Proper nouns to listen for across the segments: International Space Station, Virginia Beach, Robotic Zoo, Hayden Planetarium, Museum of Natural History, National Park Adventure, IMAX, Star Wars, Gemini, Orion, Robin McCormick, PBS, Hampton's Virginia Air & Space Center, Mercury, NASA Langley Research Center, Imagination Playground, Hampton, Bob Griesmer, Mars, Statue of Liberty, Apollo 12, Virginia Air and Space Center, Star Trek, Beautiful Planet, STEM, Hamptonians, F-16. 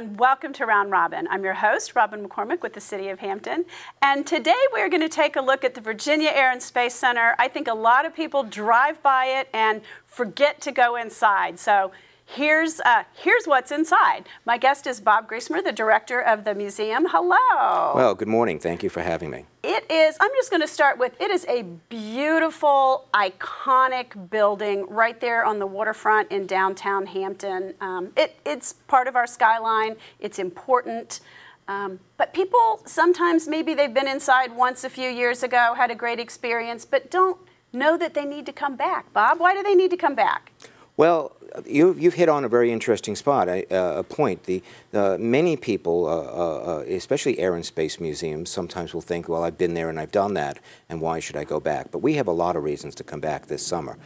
everyone. Welcome to Round Robin. I'm your host, Robin McCormick with the City of Hampton. And today we're going to take a look at the Virginia Air and Space Center. I think a lot of people drive by it and forget to go inside. So here's what's inside. My guest is Bob Griesmer, the director of the museum. Hello. Well, good morning. Thank you for having me. It is, I'm just going to start with, it is a beautiful, iconic building right there on the waterfront in downtown Hampton. It's part of our skyline. It's important. But people sometimes, maybe they've been inside once a few years ago, had a great experience, but don't know that they need to come back. Bob, why do they need to come back? Well, you've hit on a very interesting spot, a point. Many people, especially air and space museums, sometimes will think, well, I've been there and I've done that, and why should I go back? But we have a lot of reasons to come back this summer.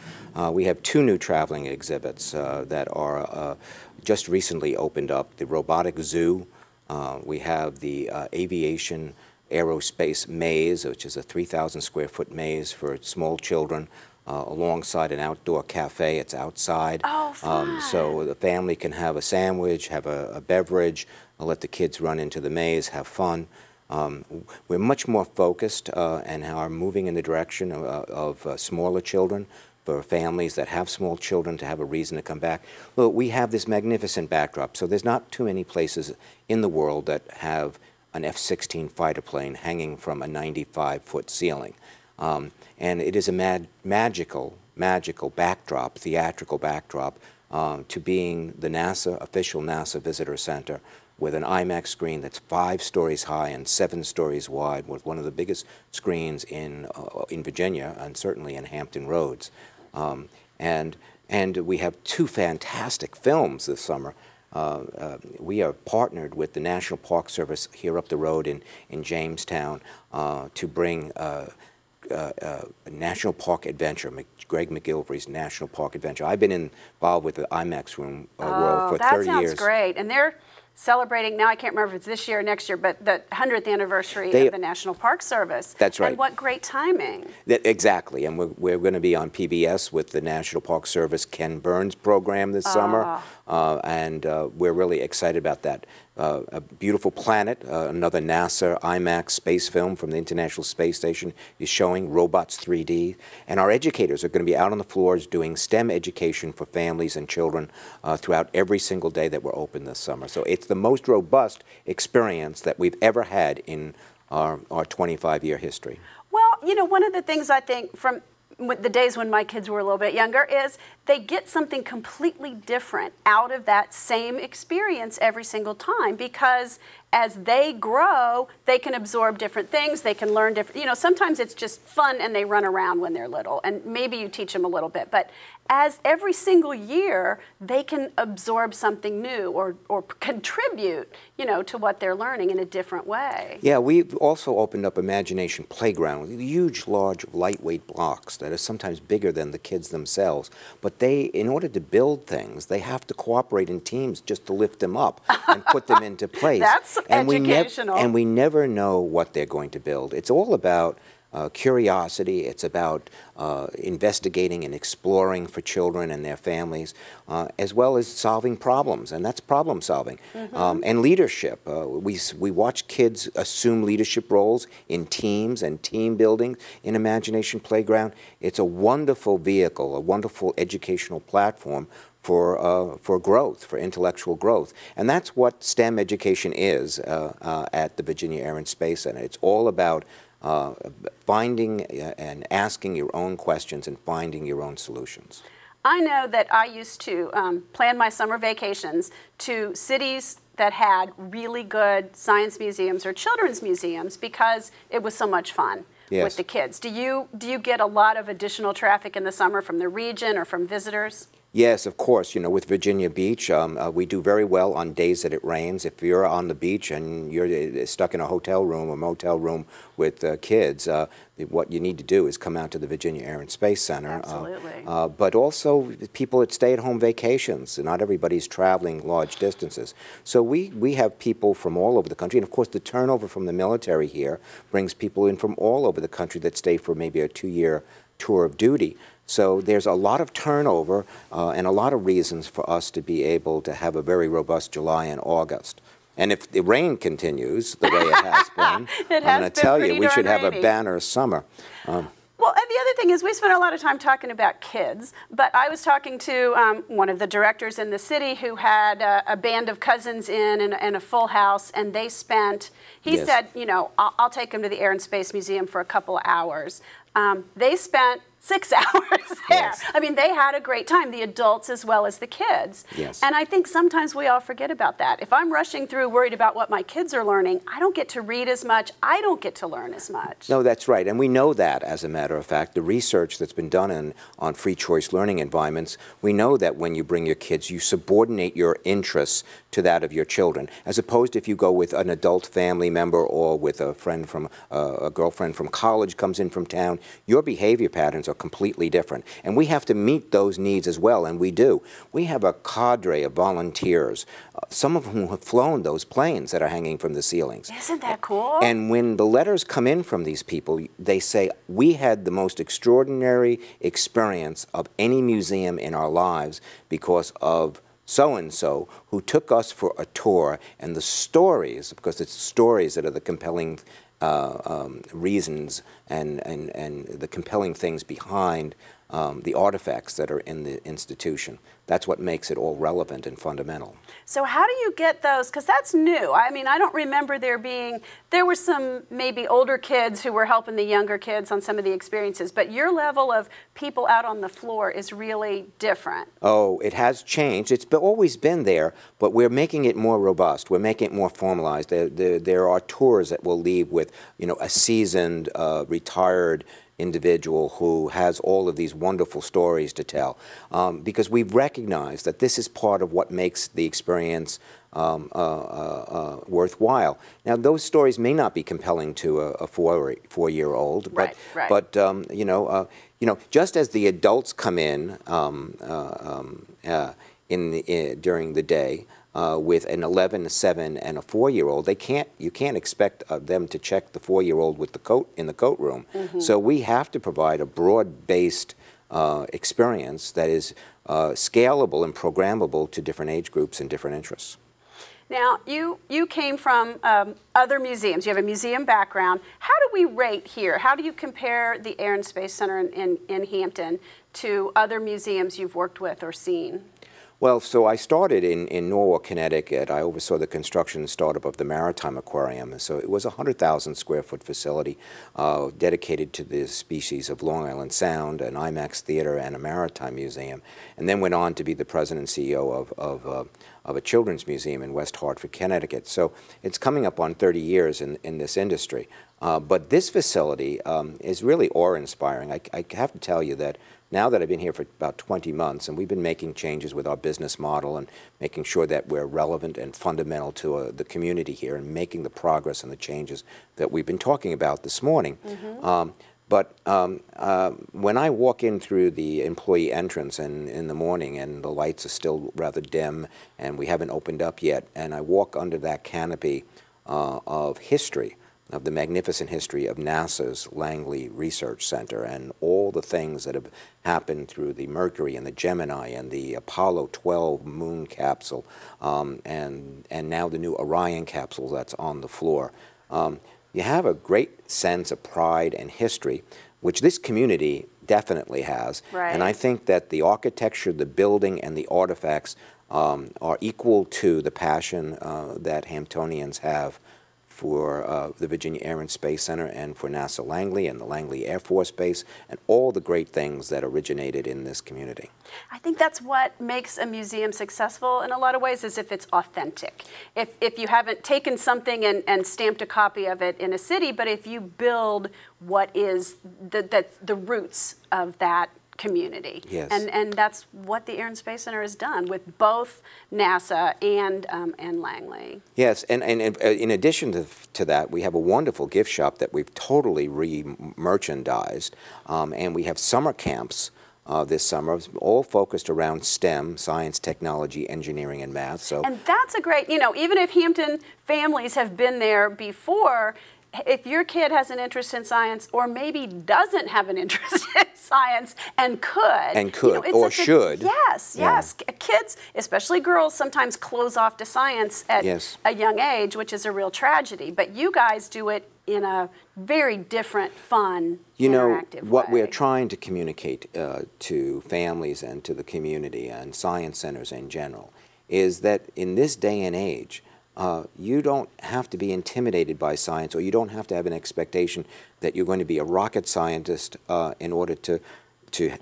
We have two new traveling exhibits that are just recently opened up, the Robotic Zoo. We have the Aviation Aerospace Maze, which is a 3,000 square foot maze for small children. Alongside an outdoor cafe. It's outside. Oh, fun. So the family can have a sandwich, have a beverage, let the kids run into the maze, have fun. We're much more focused and are moving in the direction of smaller children, for families that have small children to have a reason to come back. Look, we have this magnificent backdrop, so there's not too many places in the world that have an F-16 fighter plane hanging from a 95-foot ceiling. And it is a magical backdrop, theatrical backdrop, to being the official NASA Visitor Center, with an IMAX screen that's 5 stories high and 7 stories wide, with one of the biggest screens in Virginia, and certainly in Hampton Roads. And we have two fantastic films this summer. We are partnered with the National Park Service here up the road in Jamestown to bring National Park Adventure, Greg McGilvery's National Park Adventure. I've been involved with the IMAX room world for 30 years. Oh, that sounds great. And they're celebrating, now I can't remember if it's this year or next year, but the 100th anniversary of the National Park Service. That's right. And what great timing. Exactly. And we're going to be on PBS with the National Park Service Ken Burns program this summer. And we're really excited about that. A Beautiful Planet, another NASA IMAX space film from the International Space Station, is showing Robots 3D. And our educators are going to be out on the floors doing STEM education for families and children throughout every single day that we're open this summer. So it's the most robust experience that we've ever had in our 25-year history. Well, you know, one of the things I think from the days when my kids were a little bit younger is they get something completely different out of that same experience every single time, because as they grow, they can absorb different things, they can learn different, you know, sometimes it's just fun and they run around when they're little, and maybe you teach them a little bit, but as every single year, they can absorb something new or contribute, you know, to what they're learning in a different way. Yeah, we've also opened up Imagination Playground with huge, large, lightweight blocks that are sometimes bigger than the kids themselves. But they, in order to build things, they have to cooperate in teams just to lift them up and put them into place. That's educational. And we never know what they're going to build. It's all about curiosity. It's about investigating and exploring for children and their families, as well as solving problems, and that's problem solving. Mm-hmm. And leadership. We watch kids assume leadership roles in teams and team building in Imagination Playground. It's a wonderful vehicle, a wonderful educational platform for growth, for intellectual growth. And that's what STEM education is at the Virginia Air and Space Center. It's all about finding and asking your own questions and finding your own solutions. I know that I used to plan my summer vacations to cities that had really good science museums or children's museums, because it was so much fun. Yes. With the kids. Do you get a lot of additional traffic in the summer from the region or from visitors? Yes, of course. You know, with Virginia Beach, we do very well on days that it rains. If you're on the beach and you're stuck in a hotel room or motel room with kids, what you need to do is come out to the Virginia Air and Space Center. Absolutely. But also people that stay at home vacations. Not everybody's traveling large distances. So we have people from all over the country. And of course the turnover from the military here brings people in from all over the country that stay for maybe a 2-year tour of duty. So there's a lot of turnover and a lot of reasons for us to be able to have a very robust July and August. And if the rain continues the way it has been, I'm going to tell you, we should have a banner summer. Well, and the other thing is we spent a lot of time talking about kids, but I was talking to one of the directors in the city who had a band of cousins in and a full house, and they spent, he yes. said, you know, I'll take them to the Air and Space Museum for a couple hours. They spent 6 hours there. Yes. I mean, they had a great time, the adults as well as the kids. Yes. And I think sometimes we all forget about that. If I'm rushing through worried about what my kids are learning, I don't get to read as much, I don't get to learn as much. No, that's right. And we know that, as a matter of fact. The research that's been done on free choice learning environments, we know that when you bring your kids, you subordinate your interests to that of your children, as opposed to if you go with an adult family member or with a friend from, a girlfriend from college comes in from town, your behavior patterns are completely different. And we have to meet those needs as well, and we do. We have a cadre of volunteers, some of whom have flown those planes that are hanging from the ceilings. Isn't that cool? And when the letters come in from these people, they say, we had the most extraordinary experience of any museum in our lives because of so-and-so who took us for a tour, and the stories, because it's stories that are the compelling reasons and the compelling things behind the artifacts that are in the institution. That's what makes it all relevant and fundamental. So how do you get those? Because that's new. I mean, I don't remember there being, there were some maybe older kids who were helping the younger kids on some of the experiences, but your level of people out on the floor is really different. Oh, it has changed. It's always been there, but we're making it more robust. We're making it more formalized. There are tours that will leave with, you know, a seasoned, retired individual who has all of these wonderful stories to tell, because we've recognized that this is part of what makes the experience worthwhile. Now, those stories may not be compelling to a four-year-old, but right, right. but you know, just as the adults come during the day. With an 11, a 7, and a 4-year-old, you can't expect them to check the 4-year-old with the coat in the coat room. Mm-hmm. So we have to provide a broad-based experience that is scalable and programmable to different age groups and different interests. Now, you came from other museums. You have a museum background. How do we rate here? How do you compare the Air and Space Center in Hampton to other museums you've worked with or seen? Well, so I started in Norwalk, Connecticut. I oversaw the construction and startup of the Maritime Aquarium. So it was a 100,000 square foot facility dedicated to the species of Long Island Sound, an IMAX theater, and a maritime museum. And then went on to be the president and CEO of a children's museum in West Hartford, Connecticut. So it's coming up on 30 years in this industry. But this facility is really awe-inspiring. I have to tell you that now that I've been here for about 20 months, and we've been making changes with our business model and making sure that we're relevant and fundamental to the community here and making the progress and the changes that we've been talking about this morning. Mm-hmm. When I walk in through the employee entrance in the morning, and the lights are still rather dim and we haven't opened up yet, and I walk under that canopy of history, of the magnificent history of NASA's Langley Research Center and all the things that have happened through the Mercury and the Gemini and the Apollo 12 moon capsule and now the new Orion capsule that's on the floor. You have a great sense of pride and history, which this community definitely has. Right. And I think that the architecture, the building, and the artifacts are equal to the passion that Hamptonians have for the Virginia Air and Space Center and for NASA Langley and the Langley Air Force Base and all the great things that originated in this community. I think that's what makes a museum successful in a lot of ways, is if it's authentic. If you haven't taken something and stamped a copy of it in a city, but if you build what is the roots of that community. Yes. And that's what the Air and Space Center has done with both NASA and Langley. Yes, and in addition to that, we have a wonderful gift shop that we've totally re-merchandised, and we have summer camps this summer, all focused around STEM, science, technology, engineering, and math. So, and that's a great, you know, even if Hampton families have been there before, if your kid has an interest in science, or maybe doesn't have an interest in science and could, you know, or should. Yes, yes. Yeah. Kids, especially girls, sometimes close off to science at yes. a young age, which is a real tragedy. But you guys do it in a very different, fun, you know, what we're trying to communicate to families and to the community and science centers in general is that in this day and age, you don't have to be intimidated by science, or you don't have to have an expectation that you're going to be a rocket scientist in order to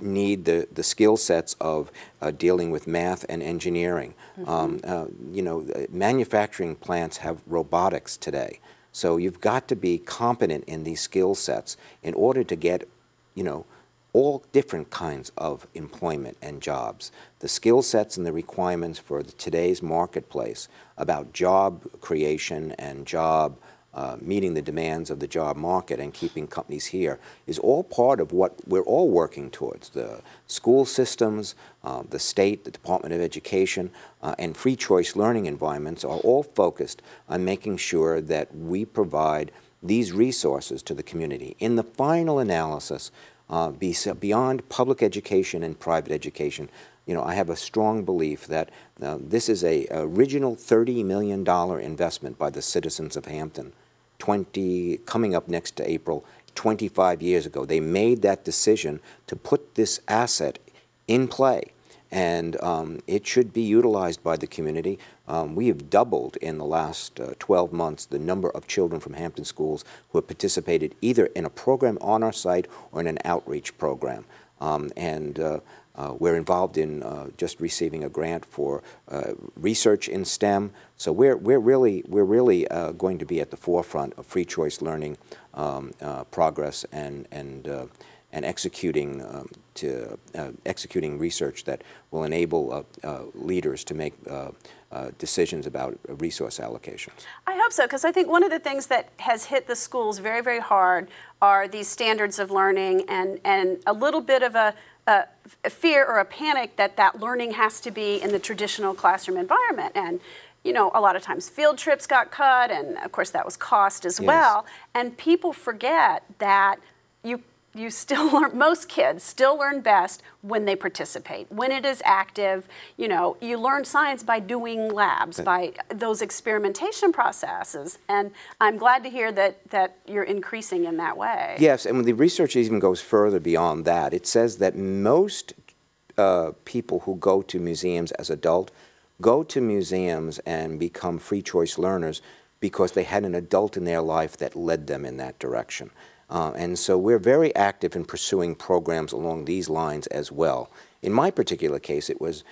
need the skill sets of dealing with math and engineering. Mm-hmm. You know, manufacturing plants have robotics today, so you've got to be competent in these skill sets in order to get, you know, all different kinds of employment and jobs. The skill sets and the requirements for today's marketplace about job creation and job meeting the demands of the job market and keeping companies here is all part of what we're all working towards. The school systems, the state, the Department of Education, and free choice learning environments are all focused on making sure that we provide these resources to the community. In the final analysis, beyond public education and private education, you know, I have a strong belief that this is a original $30 million investment by the citizens of Hampton. Coming up next to April, 25 years ago, they made that decision to put this asset in play, and it should be utilized by the community. We have doubled in the last 12 months the number of children from Hampton schools who have participated either in a program on our site or in an outreach program. We're involved in just receiving a grant for research in STEM. So we're really going to be at the forefront of free choice learning progress and executing executing research that will enable leaders to make decisions about resource allocations. I hope so, because I think one of the things that has hit the schools very, very hard are these standards of learning and a little bit of a fear or a panic that that learning has to be in the traditional classroom environment. And you know, a lot of times field trips got cut, and of course that was cost as yes. well. And people forget that you still learn, most kids still learn best when they participate, when it is active. You know, you learn science by doing labs, by those experimentation processes. And I'm glad to hear that you're increasing in that way. Yes, and when the research even goes further beyond that, it says that most people who go to museums as adults go to museums and become free choice learners because they had an adult in their life that led them in that direction. And so we're very active in pursuing programs along these lines as well. In my particular case, it was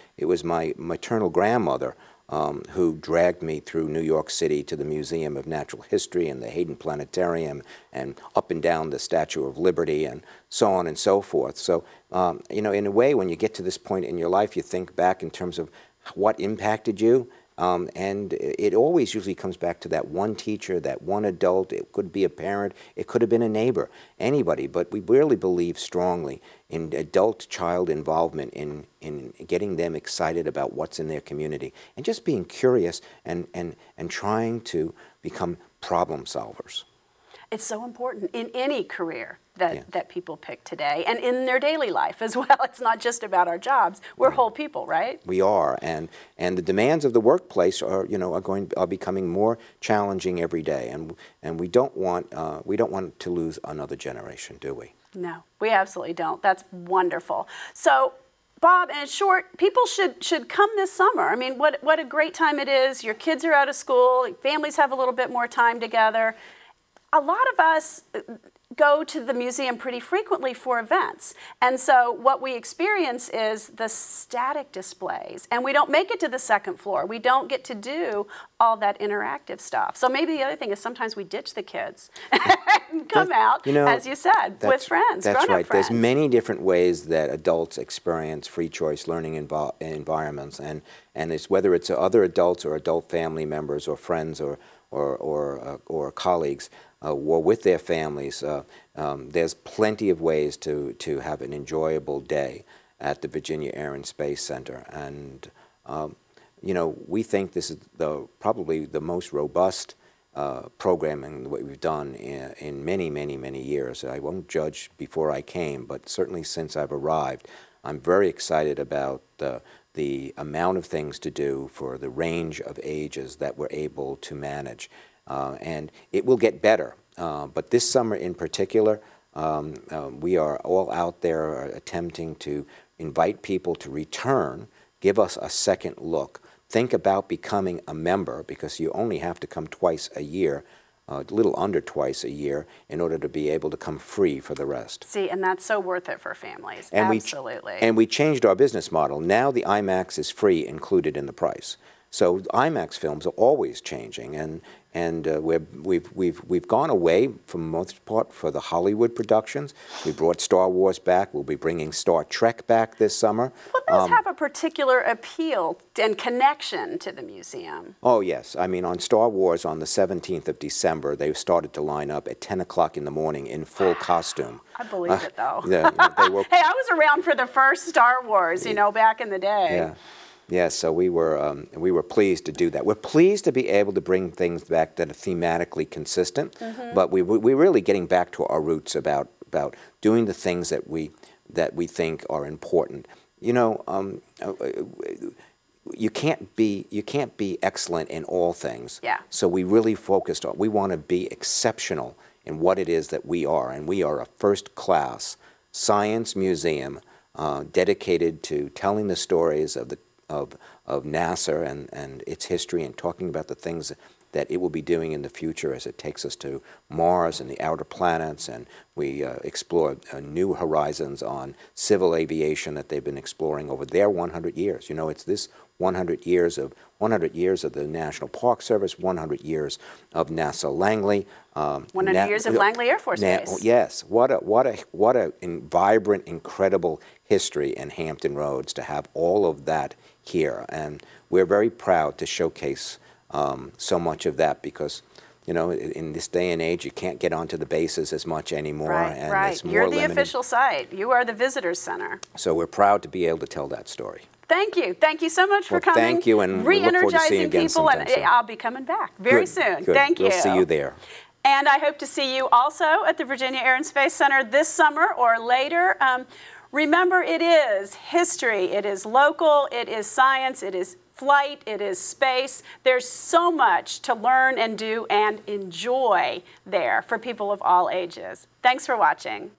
my maternal grandmother who dragged me through New York City to the Museum of Natural History and the Hayden Planetarium and up and down the Statue of Liberty and so on and so forth. So, you know, in a way, when you get to this point in your life, you think back in terms of what impacted you. And it always usually comes back to that one teacher, that one adult. It could be a parent, it could have been a neighbor, anybody. But we really believe strongly in adult-child involvement in getting them excited about what's in their community and just being curious and trying to become problem solvers. It's so important in any career that, yeah. that people pick today, and in their daily life as well. It's not just about our jobs. We're right. whole people, right? We are, and the demands of the workplace are, you know, are becoming more challenging every day, and we don't want to lose another generation, do we? No, we absolutely don't. That's wonderful. So, Bob, in short, people should come this summer. I mean, what a great time it is. Your kids are out of school. Families have a little bit more time together. A lot of us go to the museum pretty frequently for events. And so what we experience is the static displays. And we don't make it to the second floor. We don't get to do all that interactive stuff. So maybe the other thing is sometimes we ditch the kids and come out, you know, as you said, with friends. That's right. Friends. There's many different ways that adults experience free choice learning environments. And it's whether it's other adults or adult family members or friends or colleagues, or with their families, there's plenty of ways to have an enjoyable day at the Virginia Air and Space Center. And, you know, we think this is probably the most robust programming that we've done in many, many, many years. I won't judge before I came, but certainly since I've arrived, I'm very excited about the amount of things to do for the range of ages that we're able to manage. And it will get better, but this summer in particular, we are all out there attempting to invite people to return, give us a second look, think about becoming a member, because you only have to come twice a year, a little under twice a year, in order to be able to come free for the rest. See, and that's so worth it for families, and absolutely. And we changed our business model. Now the IMAX is free included in the price. So IMAX films are always changing, and we've gone away for the most part for the Hollywood productions. We brought Star Wars back. We'll be bringing Star Trek back this summer. Well, those have a particular appeal and connection to the museum. Oh yes, I mean on Star Wars on the 17th of December they started to line up at 10 o'clock in the morning in full costume. I believe it though. They were, hey, I was around for the first Star Wars, you know, back in the day. Yeah. Yes, so we were pleased to do that. We're pleased to be able to bring things back that are thematically consistent, but we're really getting back to our roots about doing the things that we think are important. You know, you can't be excellent in all things. Yeah. So we really focused on, we want to be exceptional in what it is that we are, and we are a first-class science museum dedicated to telling the stories of the of NASA and its history, and talking about the things that it will be doing in the future as it takes us to Mars and the outer planets, and we explore new horizons on civil aviation that they've been exploring over their 100 years. You know, it's this 100 years of the National Park Service, 100 years of NASA Langley. 100 years of Langley Air Force Base. Yes, what a vibrant, incredible history in Hampton Roads to have all of that here, and we're very proud to showcase so much of that, because you know, in this day and age, you can't get onto the bases as much anymore. Right, and right. It's more You're the limited. Official site. You are the visitor's center. So we're proud to be able to tell that story. Thank you. Thank you so much for coming. Thank you, and re-energizing we look forward to seeing people, sometime, and I'll be coming back very soon. Good. Thank you. We'll see you there. And I hope to see you also at the Virginia Air and Space Center this summer or later. Remember, it is history, it is local, it is science, it is flight, it is space. There's so much to learn and do and enjoy there for people of all ages. Thanks for watching.